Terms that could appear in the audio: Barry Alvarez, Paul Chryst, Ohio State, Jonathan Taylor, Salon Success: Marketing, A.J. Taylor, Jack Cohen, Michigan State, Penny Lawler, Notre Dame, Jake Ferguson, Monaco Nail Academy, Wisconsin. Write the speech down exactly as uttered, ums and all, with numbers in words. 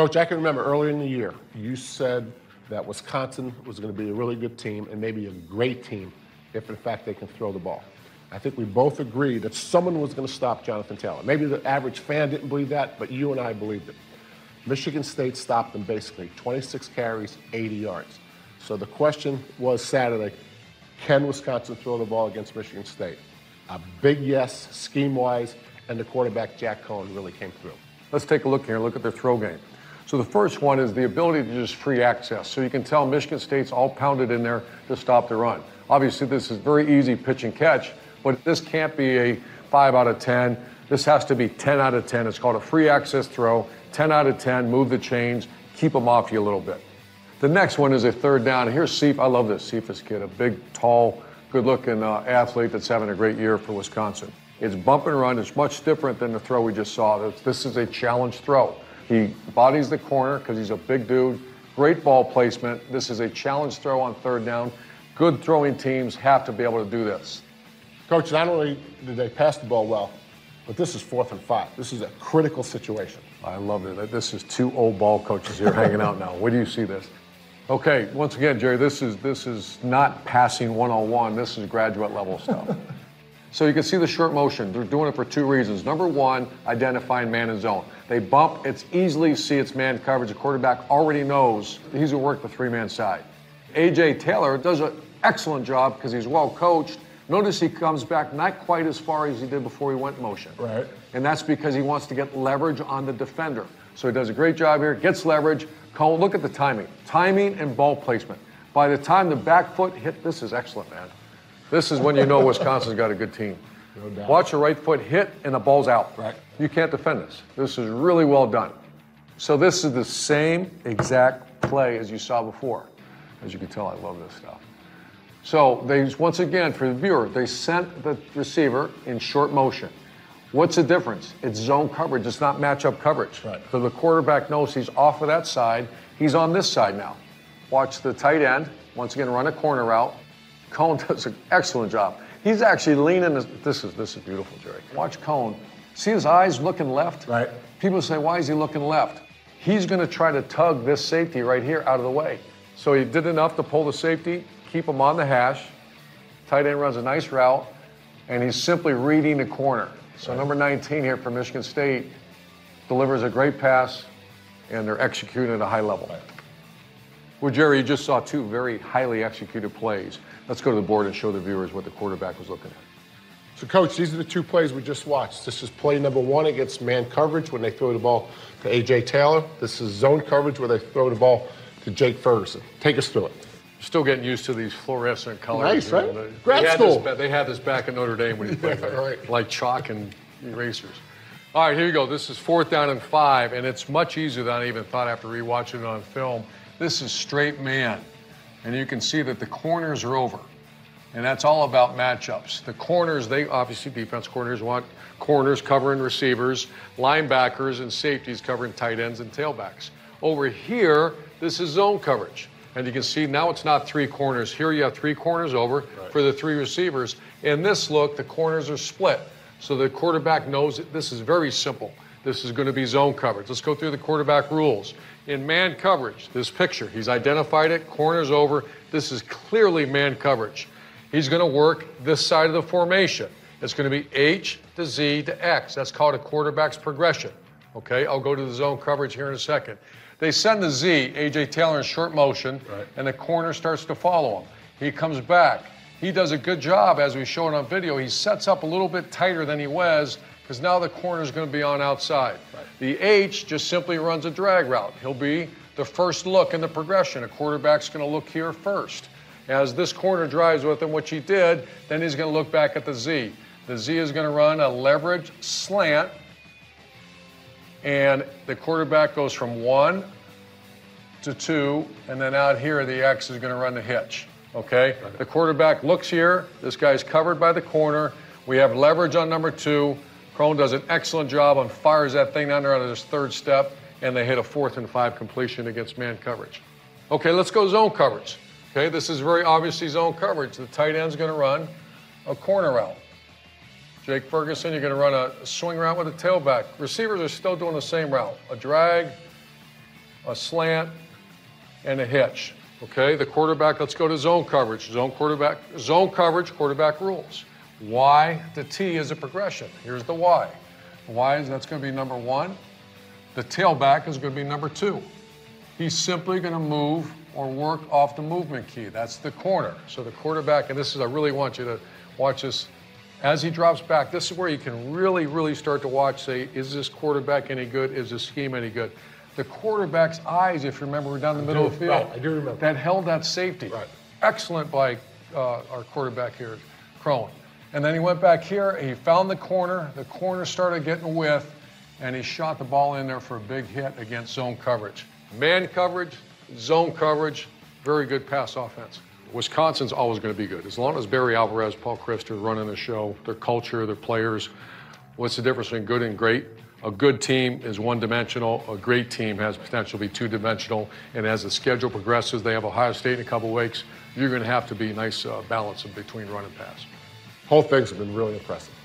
Coach, I can remember earlier in the year, you said that Wisconsin was going to be a really good team and maybe a great team if, in fact, they can throw the ball. I think we both agreed that someone was going to stop Jonathan Taylor. Maybe the average fan didn't believe that, but you and I believed it. Michigan State stopped them basically, twenty-six carries, eighty yards. So the question was Saturday, can Wisconsin throw the ball against Michigan State? A big yes, scheme-wise, and the quarterback, Jack Cohen, really came through. Let's take a look here, look at their throw game. So the first one is the ability to just free access. So you can tell Michigan State's all pounded in there to stop the run. Obviously, this is very easy pitch and catch, but this can't be a five out of ten. This has to be ten out of ten. It's called a free access throw. ten out of ten, move the chains, keep them off you a little bit. The next one is a third down. Here's Seif. I love this Cephas kid, a big, tall, good-looking uh, athlete that's having a great year for Wisconsin. It's bump and run. It's much different than the throw we just saw. This is a challenge throw. He bodies the corner because he's a big dude. Great ball placement. This is a challenge throw on third down. Good throwing teams have to be able to do this. Coach, not only did they pass the ball well, but this is fourth and five. This is a critical situation. I love it. This is two old ball coaches here hanging out now. Where do you see this? Okay, once again, Jerry, this is, this is not passing one-on-one. This is graduate level stuff. So you can see the short motion. They're doing it for two reasons. Number one, identifying man and zone. They bump. It's easily see it's man coverage. The quarterback already knows he's going to work the three-man side. A J. Taylor does an excellent job because he's well coached. Notice he comes back not quite as far as he did before he went motion. Right. And that's because he wants to get leverage on the defender. So he does a great job here, gets leverage. Cohen, look at the timing. Timing and ball placement. By the time the back foot hit, this is excellent, man. This is when you know Wisconsin's got a good team. No doubt. Watch your right foot hit and the ball's out. Right. You can't defend this. This is really well done. So this is the same exact play as you saw before. As you can tell, I love this stuff. So they, once again, for the viewer, they sent the receiver in short motion. What's the difference? It's zone coverage. It's not matchup coverage. Right. So the quarterback knows he's off of that side. He's on this side now. Watch the tight end. Once again, run a corner route. Cohen does an excellent job. He's actually leaning. This, this is this is beautiful, Jerry. Watch Cohen. See his eyes looking left? Right. People say, why is he looking left? He's going to try to tug this safety right here out of the way. So he did enough to pull the safety, keep him on the hash. Tight end runs a nice route, and he's simply reading the corner. So right. Number nineteen here for Michigan State delivers a great pass, and they're executing at a high level. Right. Well, Jerry, you just saw two very highly executed plays. Let's go to the board and show the viewers what the quarterback was looking at. So, Coach, these are the two plays we just watched. This is play number one against man coverage when they throw the ball to A J. Taylor. This is zone coverage where they throw the ball to Jake Ferguson. Take us through it. Still getting used to these fluorescent colors. Nice, right? They, Grad they school. This, they had this back in Notre Dame when you played yeah, right. Like chalk and erasers. All right, here you go. This is fourth down and five, and it's much easier than I even thought after rewatching it on film. This is straight man, and you can see that the corners are over, and that's all about matchups. The corners, they obviously defense corners want corners covering receivers, linebackers and safeties covering tight ends and tailbacks. Over here, this is zone coverage, and you can see now it's not three corners. Here you have three corners over right. for the three receivers. In this look, the corners are split, so the quarterback knows that this is very simple. This is going to be zone coverage. Let's go through the quarterback rules. In man coverage, this picture, he's identified it, corners over. This is clearly man coverage. He's going to work this side of the formation. It's going to be H to Z to X. That's called a quarterback's progression. Okay, I'll go to the zone coverage here in a second. They send the Z, A J. Taylor, in short motion, right. and the corner starts to follow him. He comes back. He does a good job, as we showed on video. He sets up a little bit tighter than he was, because now the corner is going to be on outside. Right. The H just simply runs a drag route. He'll be the first look in the progression. A quarterback's going to look here first. As this corner drives with him, which he did, then he's going to look back at the Z. The Z is going to run a leverage slant, and the quarterback goes from one to two, and then out here the X is going to run the hitch. Okay? Right. The quarterback looks here. This guy's covered by the corner. We have leverage on number two. Cohen does an excellent job and fires that thing down there on his third step, and they hit a fourth and five completion against man coverage. Okay, let's go zone coverage. Okay, this is very obviously zone coverage. The tight end's going to run a corner route. Jake Ferguson, you're going to run a swing route with a tailback. Receivers are still doing the same route. A drag, a slant, and a hitch. Okay, the quarterback, let's go to zone coverage. Zone quarterback, zone coverage, quarterback rules. Why the T is a progression. Here's the why. Why is that's going to be number one? The tailback is going to be number two. He's simply going to move or work off the movement key. That's the corner. So the quarterback, and this is, I really want you to watch this. As he drops back, this is where you can really, really start to watch, say, is this quarterback any good? Is this scheme any good? The quarterback's eyes, if you remember, were down the I middle do, of the field. Right, I do remember. That held that safety. Right. Excellent by uh, our quarterback here, Crone. And then he went back here, and he found the corner. The corner started getting width, and he shot the ball in there for a big hit against zone coverage. Man coverage, zone coverage, very good pass offense. Wisconsin's always going to be good. As long as Barry Alvarez, Paul Chryst are running the show, their culture, their players, what's the difference between good and great? A good team is one-dimensional. A great team has potential to be two-dimensional. And as the schedule progresses, they have Ohio State in a couple weeks. You're going to have to be a nice uh, balance between run and pass. Whole things have been really impressive.